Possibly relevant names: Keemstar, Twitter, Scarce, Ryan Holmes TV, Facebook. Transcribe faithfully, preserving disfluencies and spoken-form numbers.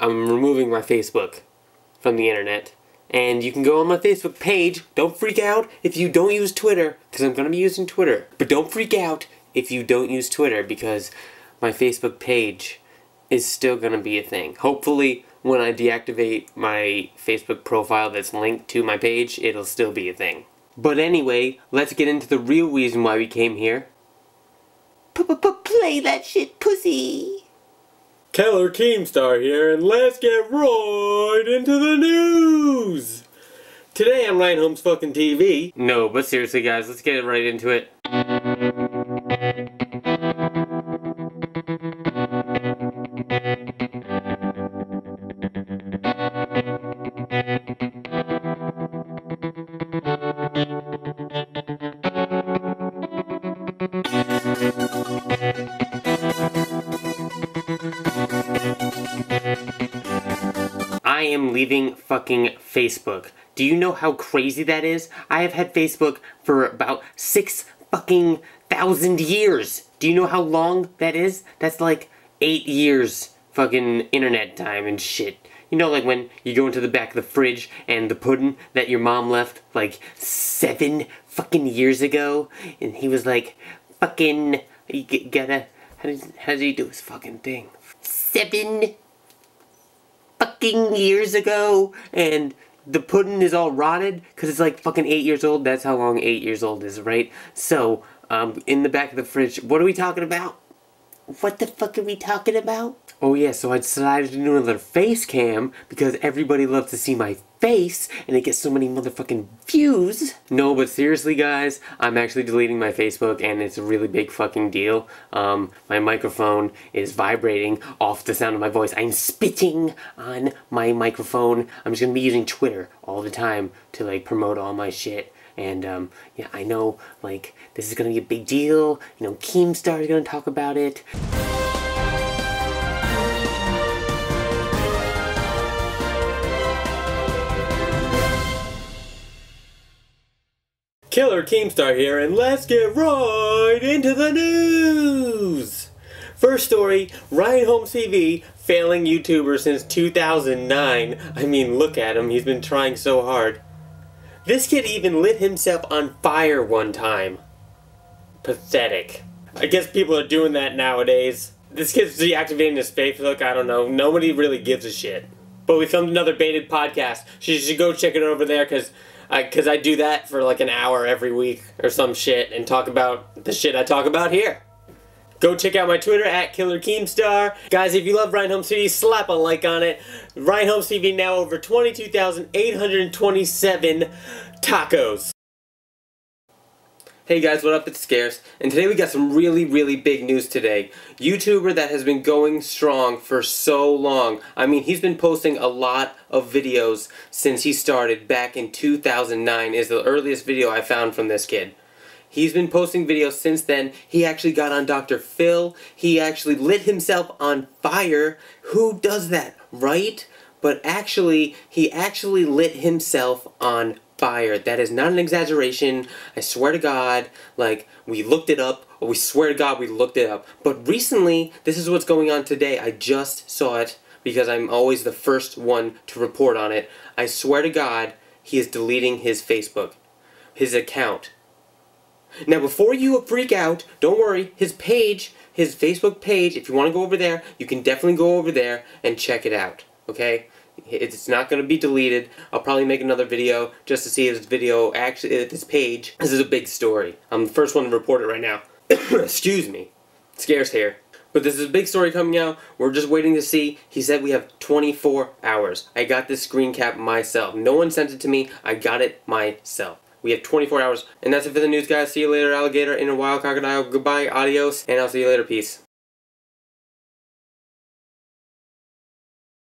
I'm removing my Facebook from the internet. And you can go on my Facebook page. Don't freak out if you don't use Twitter, because I'm going to be using Twitter. But don't freak out if you don't use Twitter, because my Facebook page is still going to be a thing. Hopefully, when I deactivate my Facebook profile that's linked to my page, it'll still be a thing. But anyway, let's get into the real reason why we came here. P-p-p-play that shit, pussy! Keller Keemstar here, and let's get right into the news! Today on Ryan Holmes fucking T V. No, but seriously guys, let's get right into it. I am leaving fucking Facebook. Do you know how crazy that is? I have had Facebook for about six fucking thousand years. Do you know how long that is? That's like eight years fucking internet time and shit. You know, like when you go into the back of the fridge and the pudding that your mom left like seven fucking years ago, and he was like, fucking, you gotta, how does, how does he do his fucking thing? Seven fucking years ago, and the pudding is all rotted because it's like fucking eight years old. That's how long eight years old is, right? So, um, in the back of the fridge, what are we talking about? What the fuck are we talking about? Oh yeah, so I decided to do another face cam because everybody loves to see my face and it gets so many motherfucking views. No, but seriously guys, I'm actually deleting my Facebook and it's a really big fucking deal. Um, my microphone is vibrating off the sound of my voice. I'm spitting on my microphone. I'm just gonna be using Twitter all the time to like promote all my shit. And, um, yeah, I know, like, this is gonna be a big deal. You know, Keemstar is gonna talk about it. Killer Keemstar here, and let's get right into the news! First story, Ryan Holmes T V, failing YouTuber since two thousand nine. I mean, look at him, he's been trying so hard. This kid even lit himself on fire one time. Pathetic. I guess people are doing that nowadays. This kid's deactivating his Facebook, I don't know, nobody really gives a shit. But we filmed another baited podcast, so you should go check it over there, because I, cause I do that for like an hour every week or some shit and talk about the shit I talk about here. Go check out my Twitter at Killer Keemstar. Guys, if you love Ryan Holmes T V, slap a like on it. Ryan Holmes T V now over twenty-two thousand eight hundred twenty-seven tacos. Hey guys, what up? It's Scarce, and today we got some really, really big news today. YouTuber that has been going strong for so long. I mean, he's been posting a lot of videos since he started back in two thousand nine is the earliest video I found from this kid. He's been posting videos since then. He actually got on Doctor Phil. He actually lit himself on fire. Who does that, right? But actually, he actually lit himself on fire. Fire. That is not an exaggeration. I swear to God, like, we looked it up. Or we swear to God we looked it up. But recently, this is what's going on today. I just saw it because I'm always the first one to report on it. I swear to God, he is deleting his Facebook, his account. Now, before you freak out, don't worry, his page, his Facebook page, if you want to go over there, you can definitely go over there and check it out, okay? It's not going to be deleted. I'll probably make another video just to see his video actually, this page. This is a big story. I'm the first one to report it right now. Excuse me. Scarce here. But this is a big story coming out. We're just waiting to see. He said we have twenty-four hours. I got this screen cap myself. No one sent it to me. I got it myself. We have twenty-four hours. And that's it for the news, guys. See you later, alligator. In a while, crocodile. Goodbye. Adios. And I'll see you later. Peace.